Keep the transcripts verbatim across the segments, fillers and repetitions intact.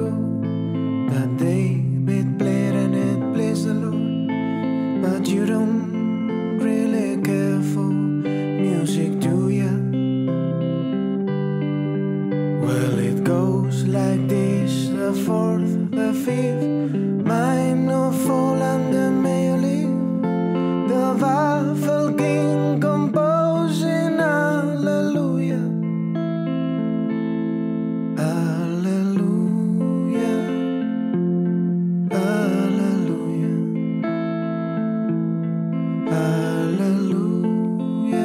ago, that they made played and it plays the Lord. But you don't really care for music, do ya? Well, it goes like this: the fourth, the fifth, mine no fall and the may leave. The Waffle King composing Alleluia, Alleluia, Alleluia, Alleluia,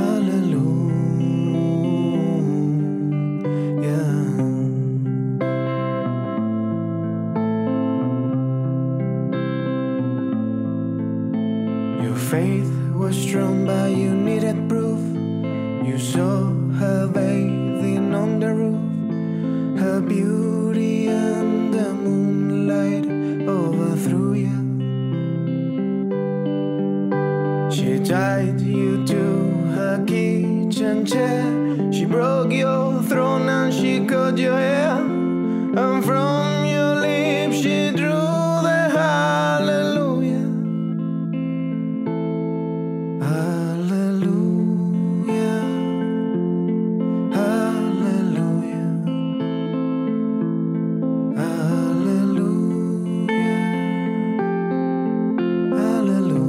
Alleluia. Your faith was strong, but you needed proof. You saw her bathing on the roof. Her beauty and the moonlight overthrew you. She tied you to her kitchen chair. She broke your throne and she cut your hair. And from your lips she drew the hallelujah. Hallelujah, Hallelujah, Hallelujah, Hallelujah.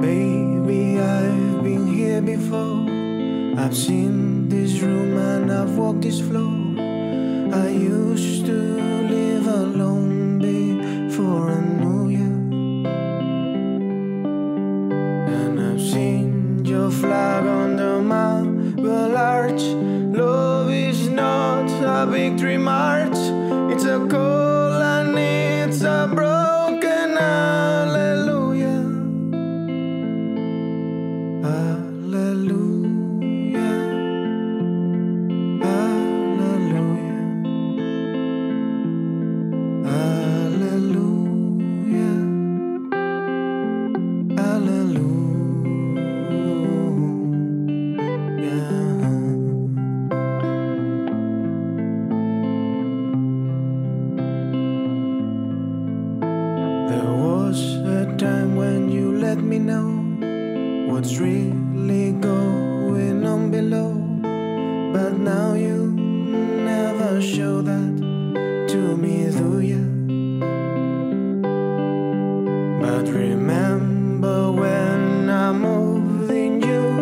Baby, I've been here before. I've seen this room and I've walked this floor. I used to live alone before I knew you. And I've seen your flag on the marble arch. Love is not a victory march. It's a call and it's a broken hallelujah. Hallelujah. Time when you let me know what's really going on below, but now you never show that to me, do ya? But remember when I moved in you,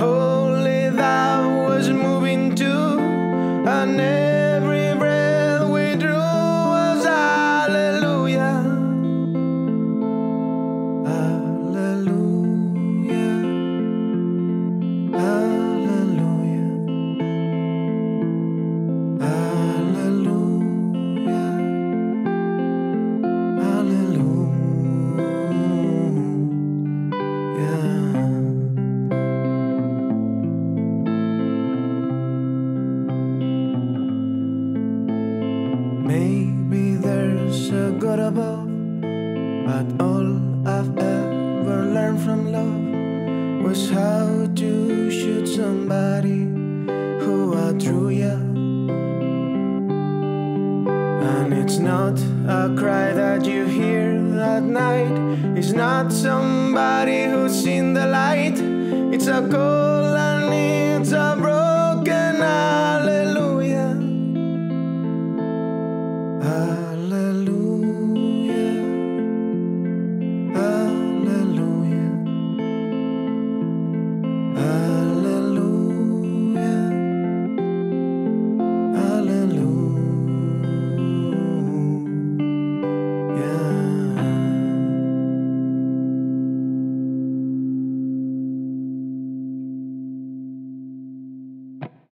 holy thou was moving too, and every breath we drew was hallelujah. Maybe there's a God above, but all I've ever learned from love was how to shoot somebody who outdrew ya. And it's not a cry that you hear at night. It's not somebody who's seen the light. It's a call.